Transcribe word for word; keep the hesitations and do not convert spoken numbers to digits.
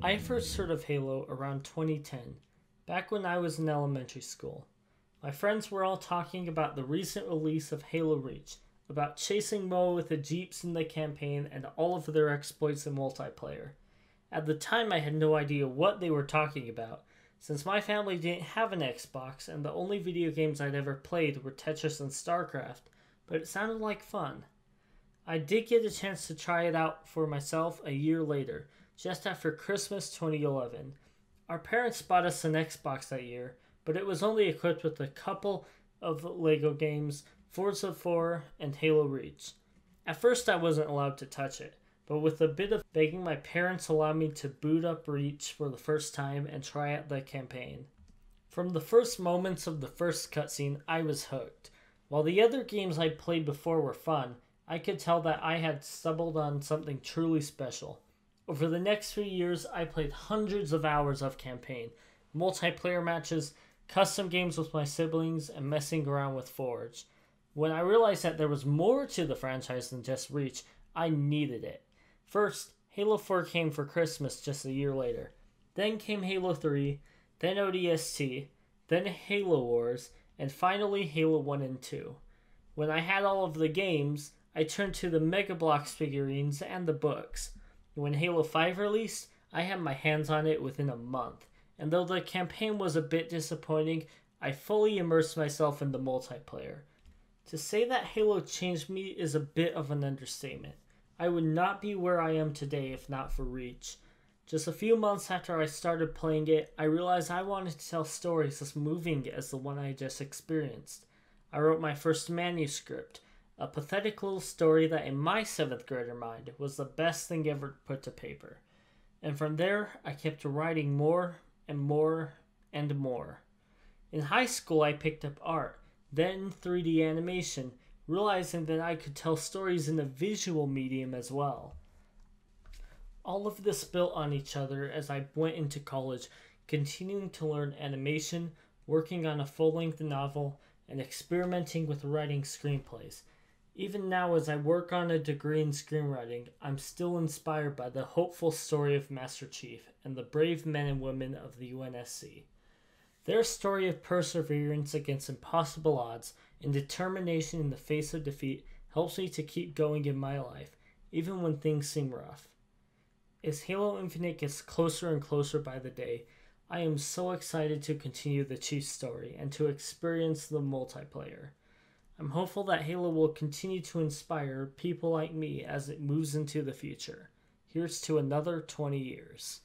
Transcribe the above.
I first heard of Halo around twenty ten, back when I was in elementary school. My friends were all talking about the recent release of Halo Reach, about chasing Moe with the jeeps in the campaign and all of their exploits in multiplayer. At the time I had no idea what they were talking about, since my family didn't have an Xbox and the only video games I'd ever played were Tetris and StarCraft, but it sounded like fun. I did get a chance to try it out for myself a year later, just after Christmas twenty eleven. Our parents bought us an Xbox that year, but it was only equipped with a couple of LEGO games, Forza four and Halo Reach. At first I wasn't allowed to touch it, but with a bit of begging my parents allowed me to boot up Reach for the first time and try out the campaign. From the first moments of the first cutscene, I was hooked. While the other games I played before were fun, I could tell that I had stumbled on something truly special. Over the next few years, I played hundreds of hours of campaign, multiplayer matches, custom games with my siblings, and messing around with Forge. When I realized that there was more to the franchise than just Reach, I needed it. First, Halo four came for Christmas just a year later. Then came Halo three, then O D S T, then Halo Wars, and finally Halo one and two. When I had all of the games, I turned to the Mega Bloks figurines and the books. When Halo five released, I had my hands on it within a month, and though the campaign was a bit disappointing, I fully immersed myself in the multiplayer. To say that Halo changed me is a bit of an understatement. I would not be where I am today if not for Reach. Just a few months after I started playing it, I realized I wanted to tell stories as moving as the one I just experienced. I wrote my first manuscript, a pathetic little story that in my seventh grader mind was the best thing ever put to paper. And from there, I kept writing more and more and more. In high school, I picked up art, then three D animation, realizing that I could tell stories in a visual medium as well. All of this built on each other as I went into college, continuing to learn animation, working on a full-length novel, and experimenting with writing screenplays. Even now, as I work on a degree in screenwriting, I'm still inspired by the hopeful story of Master Chief and the brave men and women of the U N S C. Their story of perseverance against impossible odds and determination in the face of defeat helps me to keep going in my life, even when things seem rough. As Halo Infinite gets closer and closer by the day, I am so excited to continue the Chief's story and to experience the multiplayer. I'm hopeful that Halo will continue to inspire people like me as it moves into the future. Here's to another twenty years.